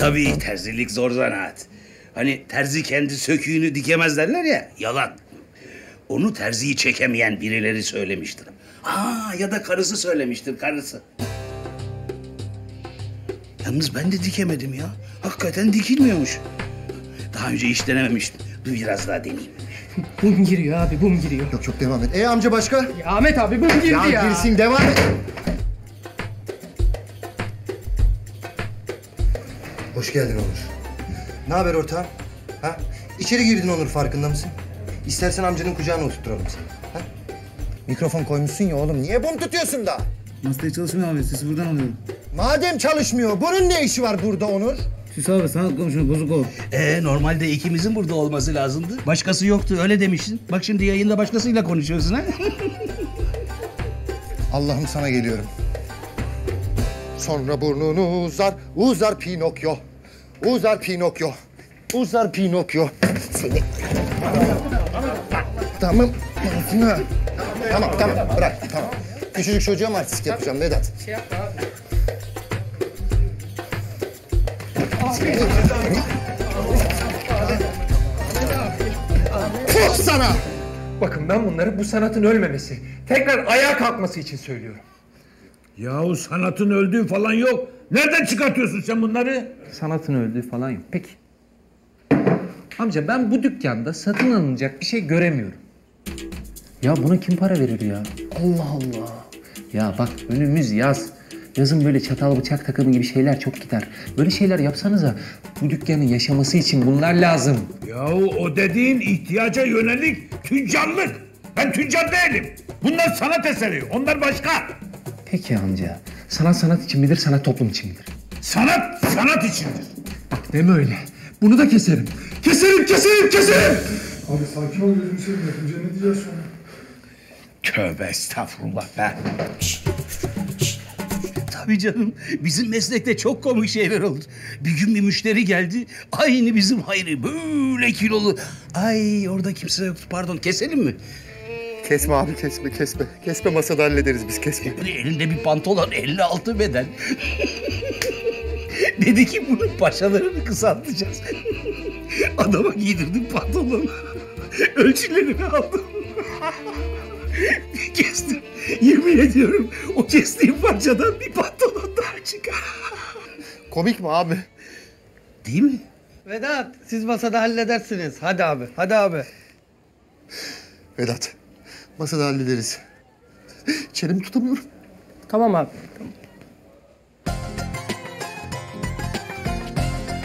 Tabii terzilik zor zanaat. Hani terzi kendi söküğünü dikemez derler ya, yalan. Onu terziyi çekemeyen birileri söylemiştir. Aa, ya da karısı söylemiştir, karısı. Yalnız ben de dikemedim ya. Hakikaten dikilmiyormuş. Daha önce hiç denememiştim. Dur biraz daha deneyeyim. Bum giriyor abi, bum giriyor. Yok yok, devam et. Amca başka? Ya Ahmet abi, bum girdi ya. Ya girsin, devam et. Hoş geldin Onur. Ne haber ortağım? Ha? İçeri girdin Onur, farkında mısın? İstersen amcanın kucağına oturturalım seni. Ha? Mikrofon koymuşsun ya oğlum, niye bunu tutuyorsun da? Masaya çalışmıyor abi, sesi buradan alıyorum. Madem çalışmıyor, bunun ne işi var burada Onur? Süs abi, sanat komşunun bozuk ol. Normalde ikimizin burada olması lazımdı. Başkası yoktu, öyle demiştin. Bak şimdi yayında başkasıyla konuşuyorsun ha? Allah'ım sana geliyorum. Sonra burnunu uzar, uzar Pinokyo. Uzar Pinokyo. Uzar Pinokyo. Seni... Tamam. Tamam, bırak, tamam. Küçücük çocuğa mı artistik yapacağım Vedat? Şey yapma abi. Puh sana! Bakın ben bunları bu sanatın ölmemesi, tekrar ayağa kalkması için söylüyorum. Yahu sanatın öldüğü falan yok. Nereden çıkartıyorsun sen bunları? Sanatın öldüğü falan yok. Peki. Amca ben bu dükkanda satın alınacak bir şey göremiyorum. Ya buna kim para verir ya? Allah Allah. Ya bak önümüz yaz. Yazın böyle çatal bıçak takımı gibi şeyler çok gider. Böyle şeyler yapsanıza. Bu dükkanın yaşaması için bunlar lazım. Yahu o dediğin ihtiyaca yönelik tüccarlık. Ben tüccar değilim. Bunlar sanat eseri. Onlar başka. Peki amca. Sanat sanat için midir, sanat toplum için midir? Sanat sanat içindir. Bak deme öyle. Bunu da keserim. Keserim, keserim, keserim. Abi sakin ol gözünü seveyim. Yapınca ne diyeceğiz sonra? Tövbe estağfurullah be. Tabii canım, bizim meslekte çok komik şeyler olur. Bir gün bir müşteri geldi, aynı bizim Hayri, böyle kilolu. Ay orada kimse yoktu, pardon, keselim mi? Kesme abi, kesme, kesme. Kesme, masada hallederiz biz, kesme. Elinde bir pantolon, 56 beden. Dedi ki bunun paçalarını kısaltacağız. Adama giydirdim pantolonu. Ölçülerini aldım. Kestim. Yemin ediyorum o kestiğim parçadan bir pantolon daha çıkar. Komik mi abi? Değil mi? Vedat siz masada halledersiniz. Hadi abi, hadi abi. Vedat masada hallederiz. Çenemi tutamıyorum. Tamam abi. Tamam.